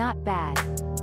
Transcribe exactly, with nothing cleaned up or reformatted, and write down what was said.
not bad.